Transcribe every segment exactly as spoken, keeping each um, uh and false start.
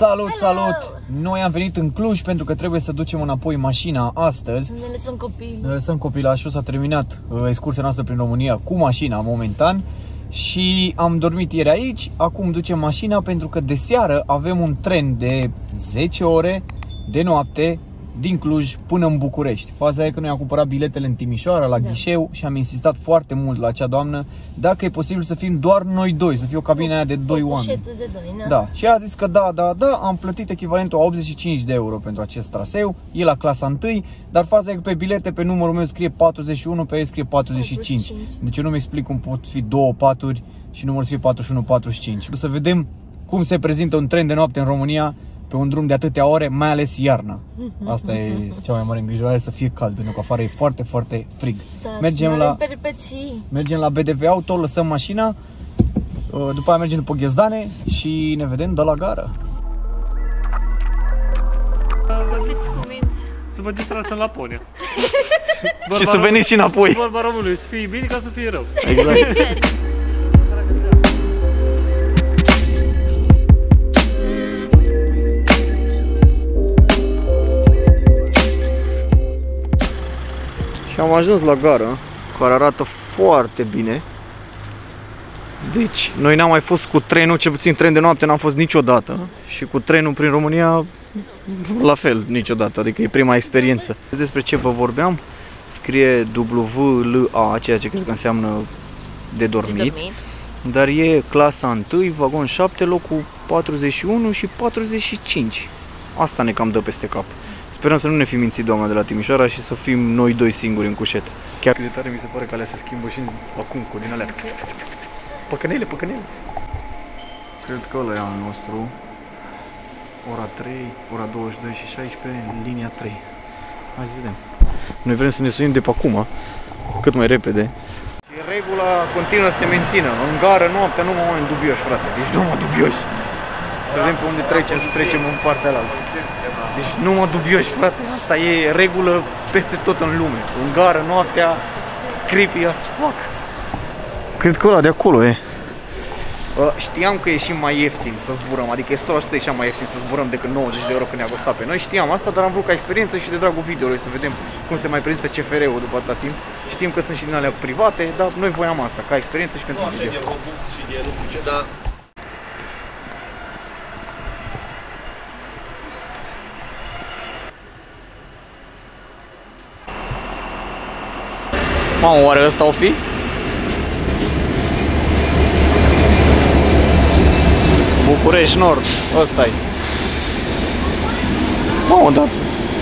Salut, hello! Salut! Noi am venit în Cluj pentru că trebuie să ducem înapoi mașina astăzi. Ne lăsăm copii. Ne lăsăm copilașul, s-a terminat excursia noastră prin România cu mașina momentan. Și am dormit ieri aici, acum ducem mașina pentru că de seară avem un tren de zece ore de noapte din Cluj până în București. Faza e că noi am cumpărat biletele în Timișoara la ghișeu și am insistat foarte mult la acea doamnă dacă e posibil să fim doar noi doi, să fie o cabină aia de doi oameni. Da. Și ea a zis că da, da, da, am plătit echivalentul a optzeci și cinci de euro pentru acest traseu, e la clasa unu, dar faza e că pe bilete pe numărul meu scrie patruzeci și unu, pe ei scrie patruzeci și cinci. Deci eu nu-mi explic cum pot fi două paturi și numărul să fie patruzeci și unu patruzeci și cinci. Să vedem cum se prezintă un tren de noapte în România pe un drum de atâtea ore, mai ales iarna. Asta e cea mai mare îngrijorare, să fie cald, pentru că afară e foarte, foarte frig. Da, mergem, la, mergem la B D V Auto, lăsăm mașina, după aia mergem după ghiozdane și ne vedem de la gara. Să fiți cuminți. Să vă distrați în Laponia. Și să veniți și înapoi. Vorba românului, să fii bine ca să fii rău. Exact. Am ajuns la gara, care arată foarte bine. Deci, noi n-am mai fost cu trenul, cel puțin tren de noapte n-am fost niciodată. Și cu trenul prin România, la fel, niciodată, adică e prima experiență. Despre ce vă vorbeam, scrie W L A, ceea ce cred că înseamnă de dormit. De dormit. Dar e clasa unu, vagon șapte, locul patruzeci și unu și patruzeci și cinci. Asta ne cam dă peste cap. Sperăm să nu ne fi mințit doamna de la Timișoara și să fim noi doi singuri în cușetă. Chiar cât de tare mi se pare că alea se schimbă și acum cu din alea. Păcănele, păcănele. Cred că ăla e al nostru. Ora trei, ora douăzeci și doi și șaisprezece, în linia trei. Hai să vedem. Noi vrem să ne sunim de pe acum, cât mai repede. Și regula continuă să se mențină. În gară noaptea nu mă oameni dubioși, frate. Deci nu mă dubioși. Să vedem pe unde trecem și trecem în partea la altă. Deci nu mă dubioși, frate, asta e regulă peste tot în lume. În gară, noaptea, creepy as fuck. Cred că ăla de acolo e. Uh, știam că e și mai ieftin să zburăm, adică este o sută la sută și mai ieftin să zburăm decât nouăzeci de euro când ne-a costat pe noi. Știam asta, dar am vrut ca experiență și de dragul videoului să vedem cum se mai prezintă C F R-ul după atâta timp. Știm că sunt și din alea private, dar noi voiam asta, ca experiență și pentru video. Nu, așa de robust și de nu știu ce, dar... Mamă, oare ăsta o fi? București Nord, ăsta-i. Mamă, dar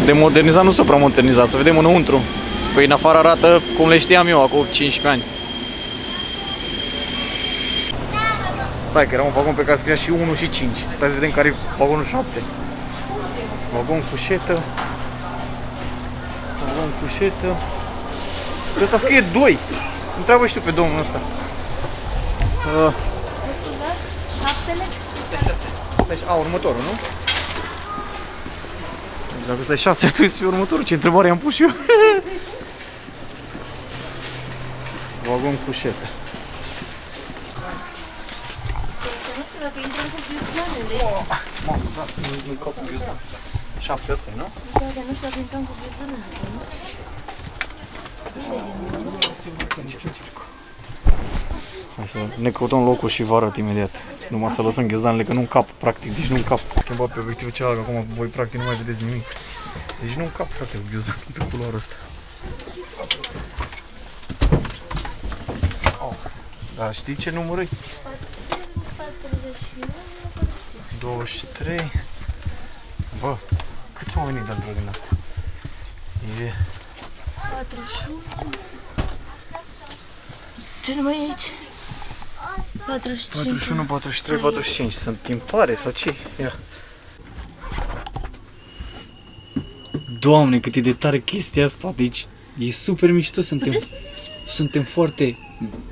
de modernizat nu s-a prea modernizat, să vedem înăuntru. Păi în afară arată cum le știam eu acum cincisprezece ani. Stai că era un vagon pe care scria și unu și cinci. Stai să vedem care e vagonul șapte. Vagon cușetă. Vagon cușetă. Ăsta scrie doi. Întreabă și tu pe domnul ăsta. Uh. Deci, a, următorul, nu? Dacă ăsta e șase, trebuie să fie următorul. Ce întrebare am pus și eu? Vagon cu șetă. Mamă, da, nu-i cap cu ghiuzdan. șapte ăsta-i, nu? Da, dar nu știu dacă intrăm cu ghiuzdanul. Hai să ne căutăm locul și vă arăt imediat. Numai să lăsăm ghiozdanele, că nu încap, practic, deci nu încap. Schimba pe obiectivul cealaltă, acum voi practic nu mai vedeți nimic. Deci nu încap, frate, ghiozdanul pe culoarul ăsta. Oh. Da, știi ce număr e? douăzeci și trei. Bă, câți au venit de-al dragul ăsta? E... patruzeci și unu. Ce numai e aici? patruzeci și cinci, patruzeci și unu, patruzeci și trei, patruzeci și cinci. Sunt timpare sau ce? Ia. Doamne, cât e de tare chestia asta. Deci e super mișto, suntem, suntem foarte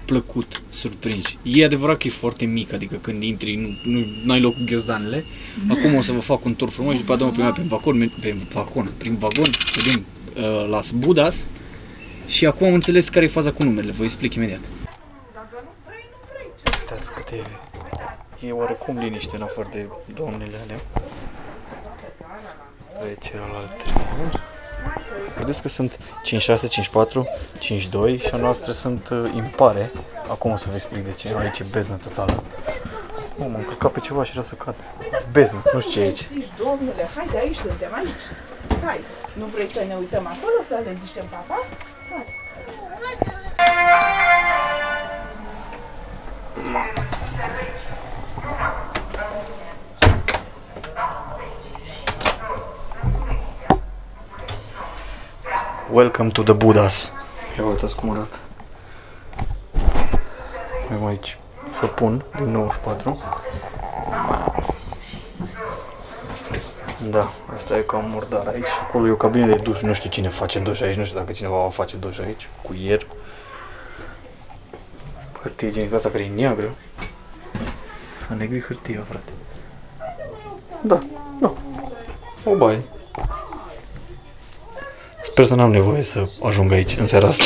plăcut surprinși. E adevărat că e foarte mic, adică când intri nu, nu, nu ai loc cu ghiozdanele. Acum o să vă fac un tur frumos și după aceea dăm prin vagon, prin vagon, prin vagon, vedem Las Budas și acum am înțeles care e faza cu numerele, vă explic imediat. Uitați cât e, e oarecum liniște în afară de doamnele alea. celelalte. Vedeți că sunt cinci șase, cinci patru, cinci doi și a noastră sunt impare. Acum o să vă explic de ce. Aici e beznă totală. Oh, m-am încurcat pe ceva și era să cad. Beznă, nu știu ce e aici. Domnule, haide, aici suntem, aici. Hai, nu vrei să ne uităm acolo, să le zicem papa? Hai. Welcome to the Buddhas. Ia uitați cum arată. Avem aici săpun din nouăzeci și patru. Da, asta e cam murdar aici. Acolo e o cabină de duș, nu știu cine face duș aici, nu știu dacă cineva va face duș aici, cu ier. Hârtie igienică asta care e neagră. S-a negrit hârtia, frate. Da, da. O baie. Sper să n-am nevoie să ajung aici în seara asta.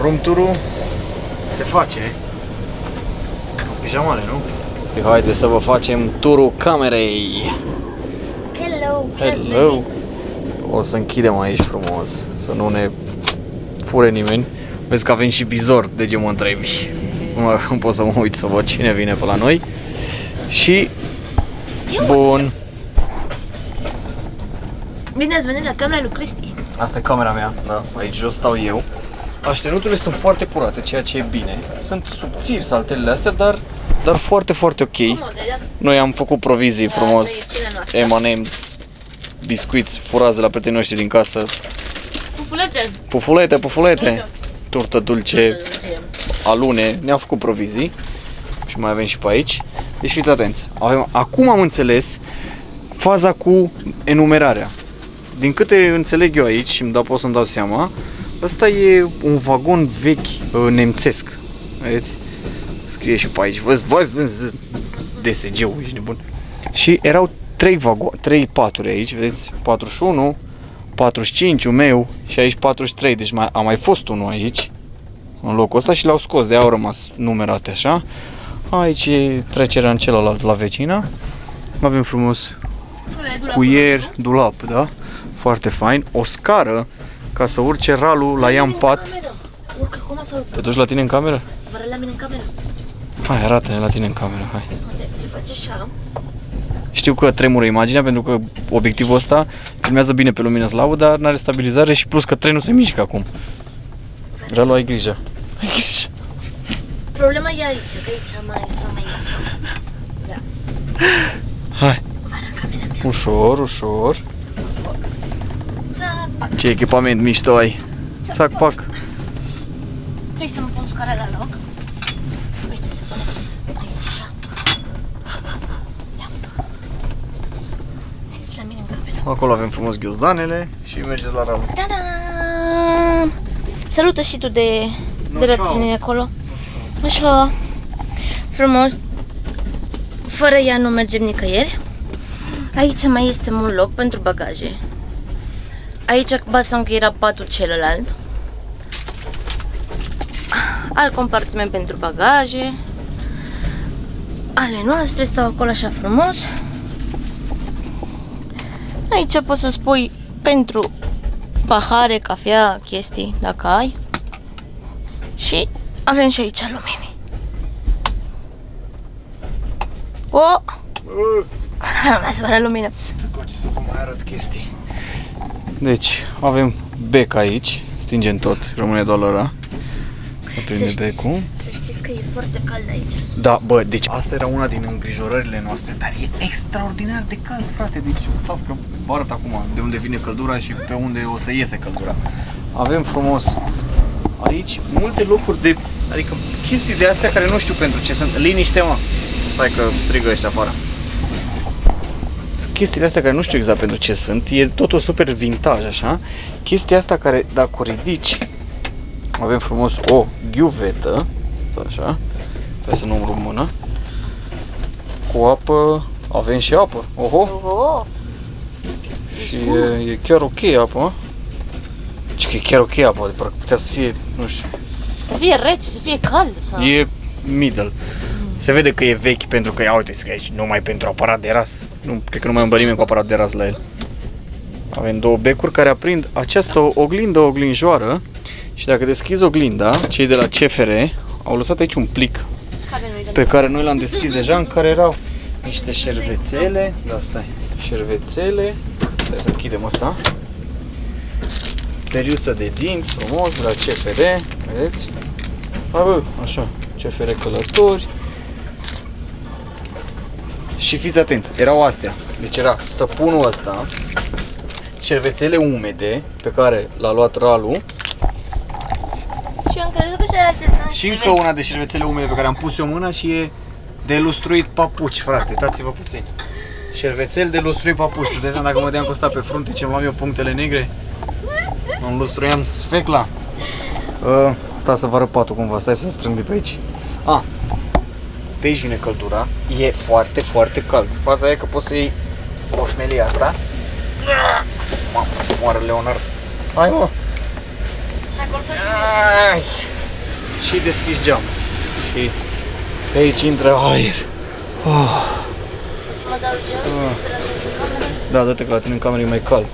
Room tour-ul se face cu pijamale, nu? Haide să vă facem turul camerei. Hello! Hello! O să închidem aici frumos, să nu ne fure nimeni. Vezi că avem și vizor de gemul întrebi. Nu pot să mă uit să văd cine vine pe la noi. Și... bun! Bine ați venit la camera lui Cristi. Asta e camera mea, da. Aici jos stau eu. Așternuturile sunt foarte curate, ceea ce e bine. Sunt subțiri saltelele astea, dar, dar foarte, foarte ok. Noi am făcut provizii frumos. M and M's, biscuiți furați de la prietenii noștri din casă. Pufulete! Pufulete, pufulete! Turtă dulce, alune, ne-au făcut provizii. Și mai avem și pe aici. Deci fiți atenți. Avem, acum am înțeles faza cu enumerarea. Din câte înțeleg eu aici, îmi dau, pot să-mi dau seama, asta e un vagon vechi nemțesc. Vedeți? Scrie și pe aici. Văz, văz, D S G-ul, ești nebun. Și erau trei vagoane, trei paturi aici, vedeți? patruzeci și unu, patruzeci și cinci, meu și aici patruzeci și trei. Deci mai, a mai fost unul aici în locul ăsta și l-au scos, de-aia au rămas numerate așa. Aici e trecerea în celălalt la vecina. Avem frumos cuier, dulap, da? Foarte fain. O scară ca să urce Ralu la ea în pat. Urcă, cum să urcă? Te duci la tine în cameră? Vă arăt la mine în cameră. Hai, arată-ne la tine în cameră, hai. Se face așa. Știu că tremură imaginea pentru că obiectivul ăsta filmează bine pe lumina slabă, dar n-are stabilizare și plus că trenul se mișcă acum. Ralu, ai grijă. Ai grijă. Problema e aici, că aici mai s-a mai lăsat. Da. Hai. Ușor, ușor. Ce echipament mișto ai. Țac-pac. Hai să mă pun scara la loc. Uite, se pune aici așa. Haideți la mine în cameră. Acolo avem frumos ghiozdanele și mergeți la Ralu. Ta-da! Salută și tu de, de la tine acolo. Așa. Frumos. Fără ea nu mergem nicăieri. Aici mai este mult loc pentru bagaje. Aici basă încă era patul celălalt. Alt compartiment pentru bagaje. Ale noastre stau acolo așa frumos. Aici poți să spui pentru pahare, cafea, chestii, dacă ai. Și avem și aici lumini. Oh! Mai spară lumină. Să coci să vă mai arăt chestii. Deci, avem bec aici, stingem tot, rămâne doar ăla. Să prinde becul. Să știți că e foarte cald aici. Da, bă, deci asta era una din îngrijorările noastre, dar e extraordinar de cald, frate. Deci, uitați că vă arăt acum de unde vine căldura și pe unde o să iese căldura. Avem frumos aici multe locuri de, adică chestii de astea care nu știu pentru ce sunt. Liniște, mă. Stai că strigă ăștia afară. Chestiile astea care nu știu exact pentru ce sunt, e totul super vintage, așa. Chestia asta care, dacă o ridici, avem frumos o ghiuvetă, asta așa, trebuie să nu îmi rup mâna, cu apă, avem și apă, oho! Oho. Și e, e chiar ok apă, Deci că e chiar ok apa, de parcă putea să fie, nu știu... Să fie rece, să fie cald sau... E middle. Mm. Se vede că e vechi pentru că, ia uite, scrie aici, numai pentru aparat de ras. Nu, cred că nu mai umblă nimeni cu aparat de ras la el. Avem două becuri care aprind această oglindă, oglinjoară. Și dacă deschizi oglinda, cei de la C F R au lăsat aici un plic pe care noi l-am deschis deja, în care erau niște șervețele. Da, stai, șervețele. Trebuie să închidem asta. Periuță de dinți, frumos, de la C F R, vedeți? A, bă, așa, C F R călători. Și fiți atenți, erau astea. Deci era săpunul ăsta, șervețele umede pe care l-a luat Ralu. Și eu am crezut că celelalte sunt și încă una de șervețele umede pe care am pus eu mâna și e de lustruit papuci, frate, uitați-vă puțin. Șervețel de lustruit papuci, îți dai seama dacă mă deam cu ăsta pe frunte ce m-am eu punctele negre? Îmi lustruiam sfecla. Uh, stai să vă arăt patul cumva, stai să strâng de pe aici. Ah, pe aici vine căldura, e foarte, foarte cald. Faza e că poți să iei moșmelia asta. Mamă, se moară Leonard. Hai mă! Ai. Și deschizi geam. Și pe aici intră aer. Oh. Să mă dau jos? Ah. Da, dă-te că la tine în cameră e mai cald.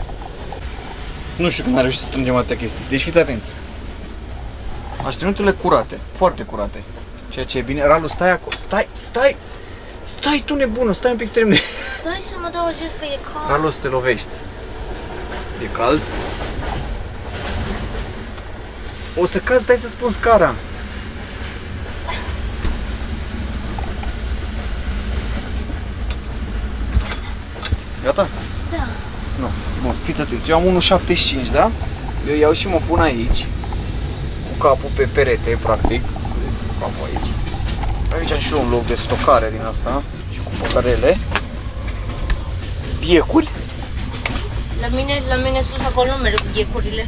Nu știu cum am reușit să strângem atâtea chestii. Deci fiți atenți. Așternuturile curate, foarte curate. Ceea ce e bine. Ralu, stai acolo. Stai, stai. Stai tu nebună, stai un pic extrem de... Stai să mă dau jos că e cald. Ralu, să te lovești. E cald? O să cazi, dai să spun scara. Gata? Da. Nu. Bun, fiți atenți. Eu am unu șaptezeci și cinci, da? Eu iau și mă pun aici. Cu capul pe perete, practic. Vedeți, cu capul aici. Aici am și eu un loc de stocare din asta. Și cu păcărele. Biecuri. La mine, la mine sus acolo nu merg biecurile.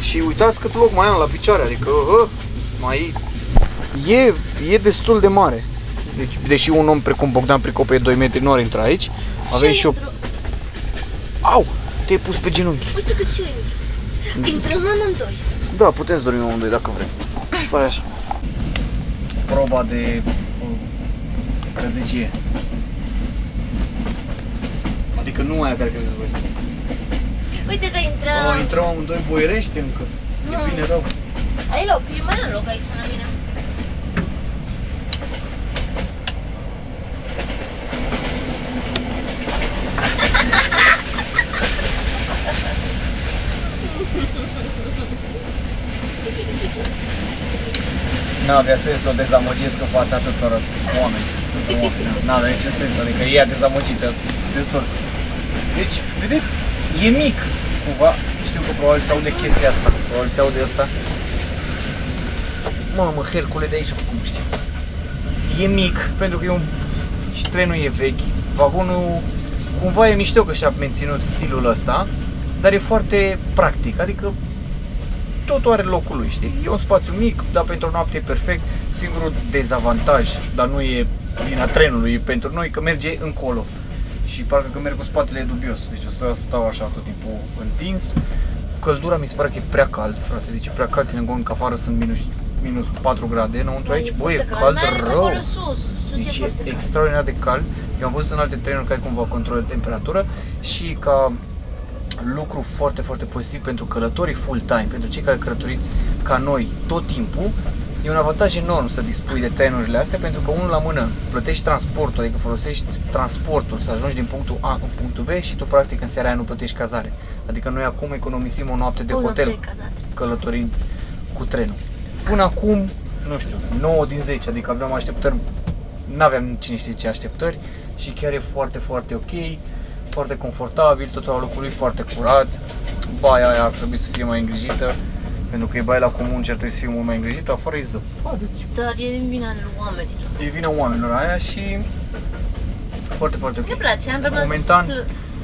Și uitați cât loc mai am la picioare, adică uh, mai e, e destul de mare. Deci, deși un om precum Bogdan Pricope e doi metri, nu ar intra aici. Avem și o... Au! Te-ai pus pe genunchi. Uite că și eu intru. Intrăm amândoi. Da, putem să dormim amândoi dacă vrem. Stai așa. Proba de crăznicie. Adică nu mai aia care credeți voi. Uite că intrăm... O, intrăm amândoi București încă. Nu. E bine rău. Ai loc, e mai am loc aici, la mine. N-avea sens să o dezamăgesc în fața tuturor oameni. N-avea niciun sens, adică ea dezamăgită destul. Deci, vedeți? E mic, cumva, știu că probabil se aude chestia asta, probabil se aude asta. Mamă, Hercule, de aici a făcut mușchi. E mic, pentru că e un... și trenul e vechi, vagonul cumva e mișto că și-a menținut stilul ăsta, dar e foarte practic, adică totul are locul lui, știi? E un spațiu mic, dar pentru o noapte e perfect, singurul dezavantaj, dar nu e vina trenului, e pentru noi că merge încolo. Și parcă că merg cu spatele e dubios, deci o să stau așa tot timpul întins. Căldura mi se pare că e prea cald, frate, deci e prea cald, ținem cont că afară sunt minus, minus patru grade, înăuntru aici, băi, e cald rău, deci e extraordinar de cald. Eu am văzut în alte trenuri care cumva controlă temperatura și ca lucru foarte, foarte pozitiv pentru călătorii full-time, pentru cei care călătoriți ca noi tot timpul, e un avantaj enorm să dispui de trenurile astea, pentru că unul la mână plătești transportul, adică folosești transportul să ajungi din punctul A în punctul B și tu practic în seara aia nu plătești cazare. Adică noi acum economisim o noapte de hotel călătorind cu trenul. Până acum, nu știu, nouă din zece, adică aveam așteptări, n-aveam cine știe ce așteptări și chiar e foarte, foarte ok, foarte confortabil, totul la locul lui foarte curat, baia aia ar trebui să fie mai îngrijită. Pentru că e baie la comun, cer trebuie să fie mult mai îngrijit, afară e zăpadă. Deci... Dar e din vina oamenilor. E vina oamenilor aia și... Foarte, foarte ok. Îmi place, am rămas, momentan...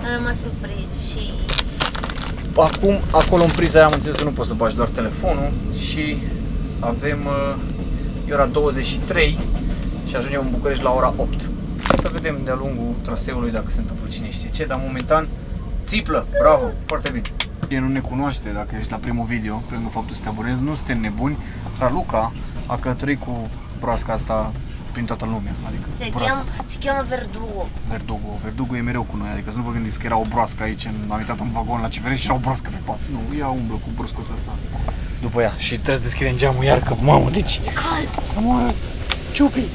am rămas surprins și... Acum, acolo în priza aia am înțeles că nu poți să bagi doar telefonul și avem... E ora douăzeci și trei și ajungem în București la ora opt. Să vedem de-a lungul traseului dacă se întâmplă cine știe ce, dar momentan țiplă, bravo, foarte bine. Cine nu ne cunoaște, dacă ești la primul video, pe lângă faptul să te abonezi, nu suntem nebuni. Raluca a călătorit cu broasca asta prin toată lumea. Adică se, cheam, se cheamă Verdugo. Verdugo. Verdugo e mereu cu noi, adică să nu vă gândiți că era o broască aici, am uitat un vagon la C F R și era o broască pe pat. Nu, ea umblă cu broscuța asta după ea și trebuie să deschidem geamul iar, că mamă, deci e cald! Să moară ciupii!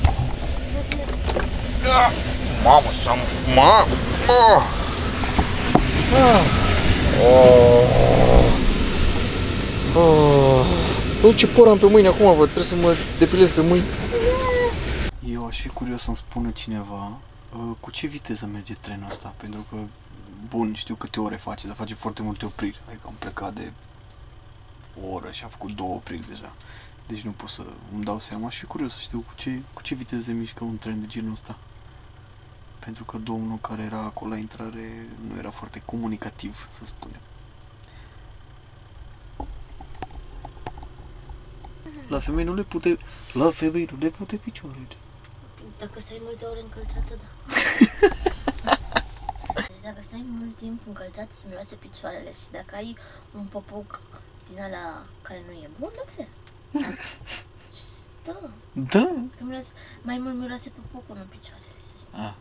Mamă, să mă! Bă, ce por am pe mâini acum, vă, trebuie să mă depilez pe mâini. Eu aș fi curios să-mi spună cineva cu ce viteză merge trenul ăsta, pentru că, bun, știu câte ore face, dar face foarte multe opriri. Adică am plecat de o oră și am făcut două opriri deja. Deci nu pot să îmi dau seama, aș fi curios să știu cu ce, cu ce viteză mișcă un tren de genul ăsta. Pentru că domnul care era acolo la intrare nu era foarte comunicativ, să spunem. La femei nu le pute... La femei nu le pute picioarele. Dacă stai multe ore încălțată, da. Deci dacă stai mult timp încălțat, se miroase picioarele. Și dacă ai un popoc din ala care nu e bun, la fel. Da. Da? Că miroase, mai mult miroase popocul, nu picioarele. Ah.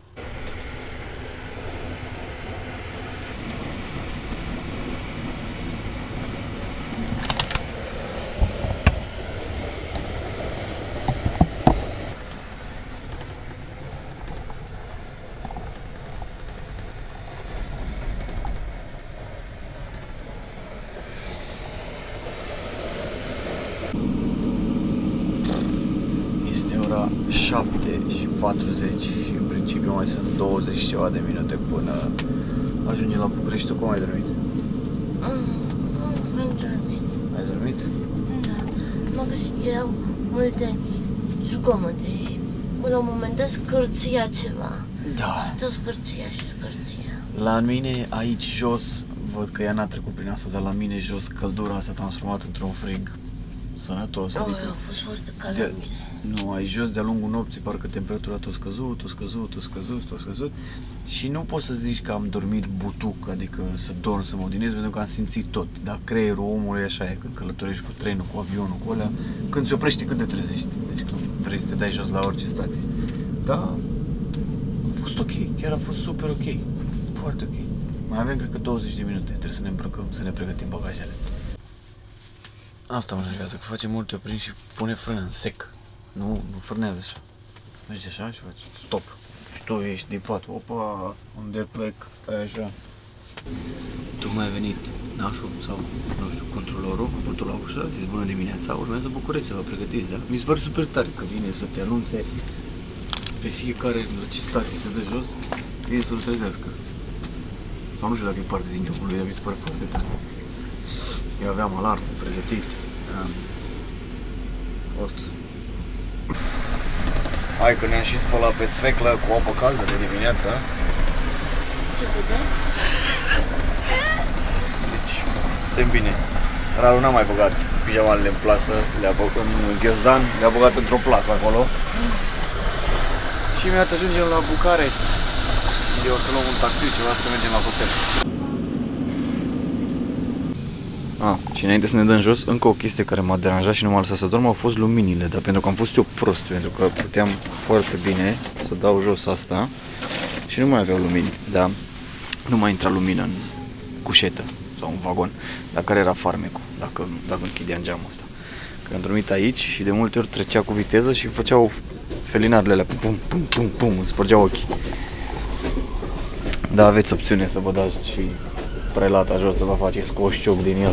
Este ora șapte și patruzeci și în principiu mai sunt douăzeci și ceva de minute până ajungem la București. Tu cum ai dormit? Mm, am dormit. Ai dormit? Da. M-am găsit, erau multe zgomote și la un moment dat scârția ceva. Da. Și tot scârția și scârția. La mine aici jos, văd că ea n-a trecut prin asta, dar la mine jos căldura s-a transformat într-un frig sănătos. Oh, adică a fost foarte cald la mine. Nu, ai jos de-a lungul nopții, parcă temperatura tot scăzut, tot scăzut, tot scăzut, tot scăzut. Și nu pot să zici că am dormit butuc, adică să dorm, să mă odinez, pentru că am simțit tot. Dar creierul omului așa e, când călătorești cu trenul, cu avionul, cu alea, când se oprește, când te trezești. Deci când vrei să te dai jos la orice stație. Da, a fost ok, chiar a fost super ok, foarte ok. Mai avem, cred că, douăzeci de minute, trebuie să ne îmbrăcăm, să ne pregătim bagajele. Asta mă enervează, că face multe opriri și pune frână în sec. Nu, nu frânează așa. Mergi așa și faci stop. Și tu ești din pat. Opa, unde plec? Stai așa. Tocmai a venit nașul sau, nu știu, controlorul, a bătut la ușă, a zis bună dimineața, urmează București să vă pregătiți, da? Mi se pare super tare că vine să te anunțe pe fiecare stație se dă jos, vine să-l trezească. Sau nu știu dacă e parte din jocul lui, dar mi se pare foarte tare. Eu aveam alarmă pregătit. Forță. Hai că ne-am și spălat pe sfeclă cu apă caldă de dimineață. Se vede? Deci, suntem bine. Ralu n-a mai băgat pijamalele în plasă, le-a băgat în ghiozdan, le-a băgat într-o plasă acolo. Mm. Și imediat ajungem la București. Eu o să luăm un taxi, ceva, să mergem la hotel. Ah, și înainte să ne dăm jos, încă o chestie care m-a deranjat și nu m-a lăsat să dorm au fost luminile, dar pentru că am fost eu prost, pentru că puteam foarte bine să dau jos asta și nu mai aveau lumini, dar nu mai intra lumină în cușetă sau în vagon, dar care era farmecul, dacă, dacă închideam geamul ăsta. Că am dormit aici și de multe ori trecea cu viteză și făceau felinarele alea, pum, pum, pum, pum, îmi spărgeau ochii. Dar aveți opțiune să vă dați și prelata jos să vă faceți cu o șciuc din el.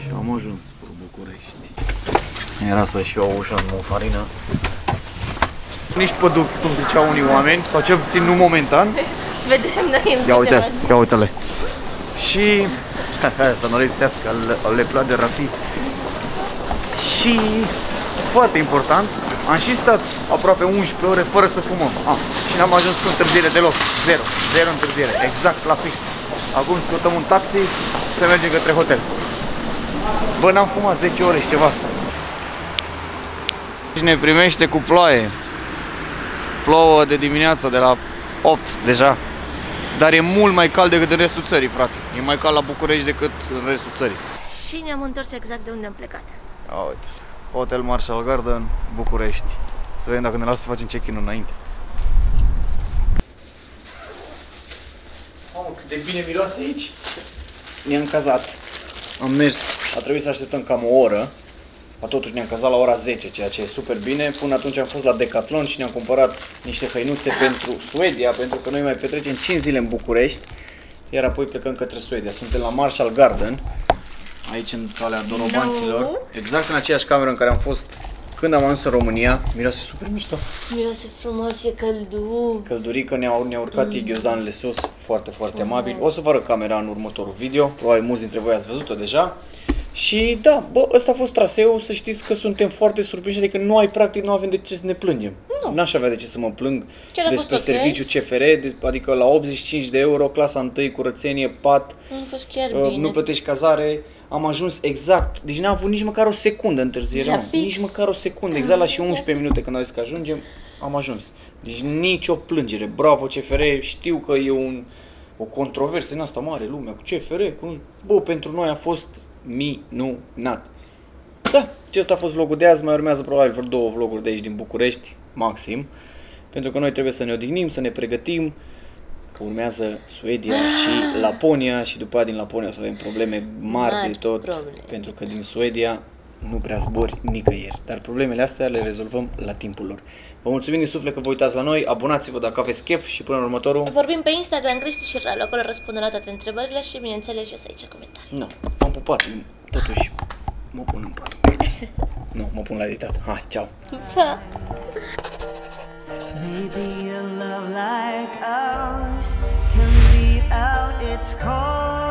Și am ajuns spre București. Era să-și iau ușa în mofarină. Nici păduc, cum ziceau unii oameni, sau cel puțin nu momentan. Vedem noi în ia uite, ia uite-le. Și... să nu lipsească, le plac de Rafi. Și... foarte important, am și stat aproape unsprezece ore fără să fumăm. Ah, și n-am ajuns cu întârziere deloc. Zero. Zero întârziere. Exact la fix. Acum scutăm un taxi să mergem către hotel. Bă, n-am fumat zece ore și ceva. Și ne primește cu ploaie. Plouă de dimineața de la opt deja. Dar e mult mai cald decât în restul țării, frate. E mai cald la București decât în restul țării. Și ne-am întors exact de unde am plecat. A, uite, Hotel Marshal Garden, București. Să vedem dacă ne lasă să facem check-in-ul înainte. Oh, cât de bine miroase aici. Ne-am cazat. Am mers. A trebuit să așteptăm cam o oră. Dar totuși ne-am cazat la ora zece, ceea ce e super bine. Până atunci am fost la Decathlon și ne-am cumpărat niște hăinuțe pentru Suedia, pentru că noi mai petrecem cinci zile în București, iar apoi plecăm către Suedia. Suntem la Marshal Garden, aici în Calea Donovanților, no. exact în aceeași cameră în care am fost când am ajuns în România. Miroase super mișto. Miroase frumos, e călduț. Căldurică, ne-au ne urcat mm. ghiozdanele sus, foarte, foarte amabil. O să vă arăt camera în următorul video, probabil mulți dintre voi ați văzut-o deja. Și da, bă, ăsta a fost traseul, să știți că suntem foarte surprinși, adică nu ai practic, nu avem de ce să ne plângem. Nu. N-aș avea de ce să mă plâng despre okay. serviciu C F R, de, adică la optzeci și cinci de euro, clasa unu, curățenie, pat, chiar uh, nu plătești cazare, am ajuns exact, deci n-am avut nici măcar o secundă întârziere, nici măcar o secundă, exact la și unsprezece minute când au zis că ajungem, am ajuns. Deci nicio plângere, bravo C F R, știu că e un, o controversă în asta mare, lumea cu C F R, cu, bă, pentru noi a fost minunat. Da, acesta a fost vlogul de azi, mai urmează probabil vreo două vloguri de aici din București, maxim, pentru că noi trebuie să ne odihnim, să ne pregătim, că urmează Suedia și Laponia și după aia din Laponia o să avem probleme mari, mari de tot, probleme. pentru că din Suedia nu prea zbori nicăieri, dar problemele astea le rezolvăm la timpul lor. Vă mulțumim din suflet că vă uitați la noi, abonați-vă dacă aveți chef și până în următorul... Vorbim pe Instagram, Cristi și Ralu, acolo răspundem la toate întrebările și bineînțeles eu să aici comentarii. Nu, no, am pupat, totuși mă pun în pat. Nu, no, mă pun la editat. Hai, ceau! Pa! Maybe a love like ours can be out its call.